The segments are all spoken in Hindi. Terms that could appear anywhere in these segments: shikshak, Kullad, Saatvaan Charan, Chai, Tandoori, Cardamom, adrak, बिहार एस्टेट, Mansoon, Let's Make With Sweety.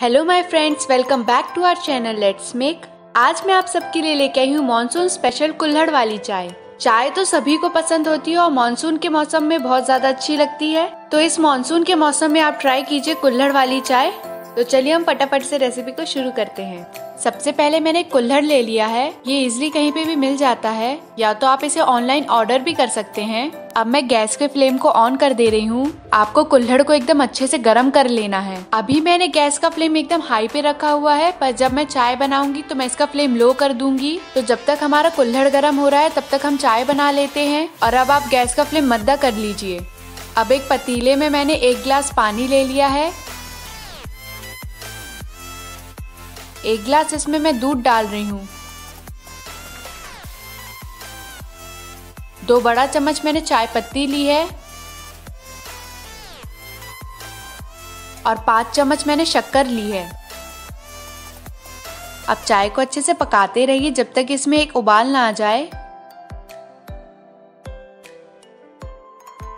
Hello my friends, welcome back to our channel let's make. आज मैं आप सबके लिए लेके आई हूँ मॉनसून स्पेशल कुल्हड़ वाली चाय। चाय तो सभी को पसंद होती है और मॉनसून के मौसम में बहुत ज्यादा अच्छी लगती है, तो इस मॉनसून के मौसम में आप ट्राई कीजिए कुल्हड़ वाली चाय। तो चलिए हम फटाफट से रेसिपी को शुरू करते हैं। सबसे पहले मैंने कुल्हड़ ले लिया है, ये इजिली कहीं पे भी मिल जाता है, या तो आप इसे ऑनलाइन ऑर्डर भी कर सकते हैं। अब मैं गैस के फ्लेम को ऑन कर दे रही हूँ। आपको कुल्हड़ को एकदम अच्छे से गर्म कर लेना है। अभी मैंने गैस का फ्लेम एकदम हाई पे रखा हुआ है, पर जब मैं चाय बनाऊंगी तो मैं इसका फ्लेम लो कर दूंगी। तो जब तक हमारा कुल्हड़ गर्म हो रहा है तब तक हम चाय बना लेते हैं। और अब आप गैस का फ्लेम मंदा कर लीजिए। अब एक पतीले में मैंने 1 गिलास पानी ले लिया है, 1 गिलास इसमें मैं दूध डाल रही हूँ, 2 बड़ा चम्मच मैंने चाय पत्ती ली है और 5 चम्मच मैंने शक्कर ली है। अब चाय को अच्छे से पकाते रहिए जब तक इसमें एक उबाल ना आ जाए।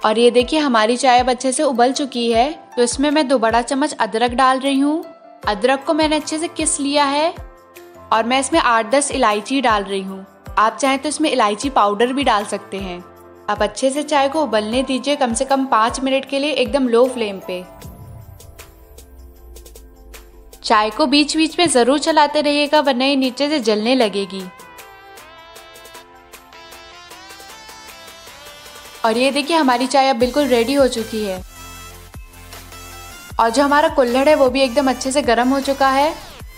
और ये देखिए हमारी चाय अब अच्छे से उबल चुकी है। तो इसमें मैं 2 बड़ा चम्मच अदरक डाल रही हूँ। अदरक को मैंने अच्छे से किस लिया है और मैं इसमें 8-10 इलायची डाल रही हूँ। आप चाहें तो इसमें इलायची पाउडर भी डाल सकते हैं। अब अच्छे से चाय को उबलने दीजिए कम से कम 5 मिनट के लिए एकदम लो फ्लेम पे। चाय को बीच बीच में जरूर चलाते रहिएगा वरना ये नीचे से जलने लगेगी। और ये देखिए हमारी चाय अब बिल्कुल रेडी हो चुकी है। और जो हमारा कुल्हड़ है वो भी एकदम अच्छे से गर्म हो चुका है।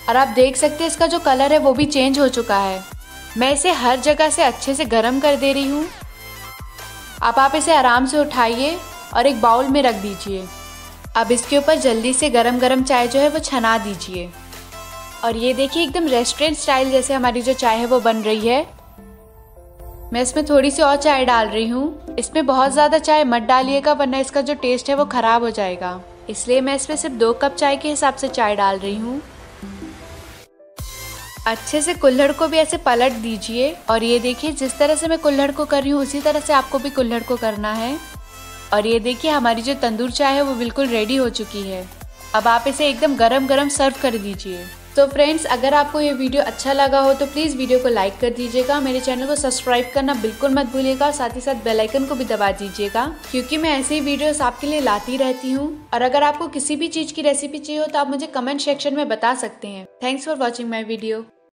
और आप देख सकते हैं इसका जो कलर है वो भी चेंज हो चुका है। मैं इसे हर जगह से अच्छे से गर्म कर दे रही हूँ। अब आप इसे आराम से उठाइए और एक बाउल में रख दीजिए। अब इसके ऊपर जल्दी से गरम गरम चाय जो है वो छना दीजिए। और ये देखिए एकदम रेस्टोरेंट स्टाइल जैसे हमारी जो चाय है वो बन रही है। मैं इसमें थोड़ी सी और चाय डाल रही हूँ। इसमें बहुत ज़्यादा चाय मत डालिएगा वरना इसका जो टेस्ट है वो ख़राब हो जाएगा, इसलिए मैं इसमें सिर्फ 2 कप चाय के हिसाब से चाय डाल रही हूँ। अच्छे से कुल्हड़ को भी ऐसे पलट दीजिए। और ये देखिए जिस तरह से मैं कुल्हड़ को कर रही हूँ उसी तरह से आपको भी कुल्हड़ को करना है। और ये देखिए हमारी जो तंदूर चाय है वो बिल्कुल रेडी हो चुकी है। अब आप इसे एकदम गरम गरम सर्व कर दीजिए। तो फ्रेंड्स, अगर आपको ये वीडियो अच्छा लगा हो तो प्लीज़ वीडियो को लाइक कर दीजिएगा, मेरे चैनल को सब्सक्राइब करना बिल्कुल मत भूलिएगा और साथ ही साथ बेल आइकन को भी दबा दीजिएगा, क्योंकि मैं ऐसे ही वीडियोस आपके लिए लाती रहती हूँ। और अगर आपको किसी भी चीज़ की रेसिपी चाहिए हो तो आप मुझे कमेंट सेक्शन में बता सकते हैं। Thanks for watching my video.